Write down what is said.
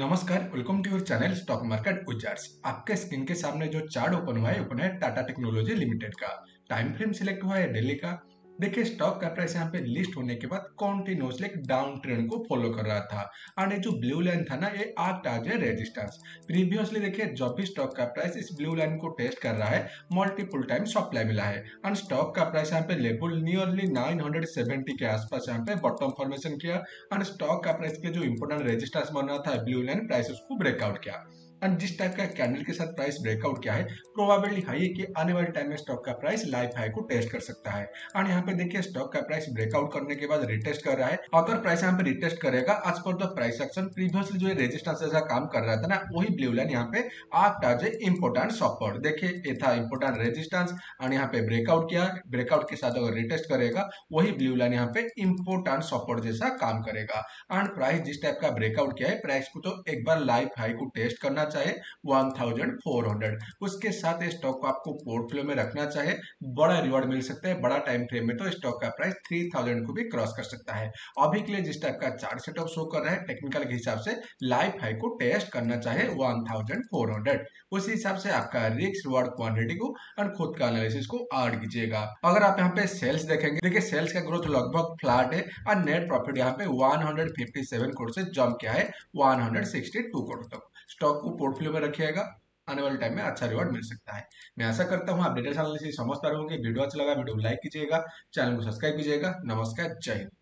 नमस्कार, welcome to your channel stock market wizards. आपके screen के सामने जो चार्ट ओपन हुआ है टाटा टेक्नोलॉजी लिमिटेड का। टाइम फ्रेम सिलेक्ट हुआ है डेली का। देखिए स्टॉक का प्राइस यहाँ पे लिस्ट होने के बाद कॉन्टिन्यूसली डाउन ट्रेंड को फॉलो कर रहा था। और ये जो ब्लू लाइन था ना, ये आठ आज है रेजिस्टेंस। प्रीवियसली देखिए जब भी स्टॉक का प्राइस इस ब्लू लाइन को टेस्ट कर रहा है मल्टीपल टाइम सप्लाई मिला है। एंड स्टॉक का प्राइस यहाँ पे लेवल नियरली 970 के आसपास यहाँ पे बॉटम फॉर्मेशन किया। एंड स्टॉक का प्राइस के जो इम्पोर्टेंट रेजिस्टेंस बन रहा था ब्लू लाइन, प्राइस उसको ब्रेकआउट किया। एंड जिस टाइप का कैंडल के साथ प्राइस ब्रेकआउट किया है, प्रोबेबिलिटी हाई है कि आने वाले टाइम में स्टॉक का प्राइस लाइफ हाई को टेस्ट कर सकता है। एंड यहाँ पे देखिए स्टॉक का प्राइस ब्रेकआउट करने के बाद रिटेस्ट कर रहा है। अगर प्राइस यहाँ पे रिटेस्ट करेगा as per the price action, previously जो रेजिस्टेंस जैसा काम कर रहा था ना, वही ब्लू लाइन यहाँ पे आप टाजे इम्पोर्टेंट सपोर्ट। देखिए ये था इम्पोर्टेंट रेजिस्टेंस एंड यहाँ पे ब्रेकआउट किया। ब्रेकआउट के साथ अगर रिटेस्ट करेगा, वही ब्लू लाइन यहाँ पे इम्पोर्टेंट सपोर्ट जैसा काम करेगा। एंड प्राइस जिस टाइप का ब्रेकआउट किया है, प्राइस को तो एक बार लाइफ हाई को टेस्ट करना चाहे 1400। उसके साथ ये स्टॉक को आपको पोर्टफोलियो में रखना चाहे, बड़ा रिवॉर्ड मिल सकता है। बड़ा टाइम फ्रेम में तो स्टॉक का प्राइस 3000 को भी क्रॉस कर सकता है। अभी के लिए जिस टाइप का चार्ट सेटअप शो कर रहा है, टेक्निकल के हिसाब से लाइफ हाई को टेस्ट करना चाहे 1400। उसी हिसाब से आपका रिस्क रिवॉर्ड क्वांटिटी को और खुद का एनालिसिस को ऐड कीजिएगा। अगर आप यहाँ पे सेल्स देखेंगे, देखिए सेल्स का ग्रोथ लगभग फ्लैट है और नेट प्रॉफिट यहाँ पे 157 करोड़ से जंप किया है 162 करोड़ तक। स्टॉक को पोर्टफोलियो में रखिएगा, आने वाले टाइम में अच्छा रिवॉर्ड मिल सकता है। मैं आशा करता हूँ आप डेटा एनालिसिस समझ पा रहे होंगे। वीडियो अच्छा लगा, वीडियो लाइक कीजिएगा, चैनल को सब्सक्राइब कीजिएगा। नमस्कार, जय हिंद।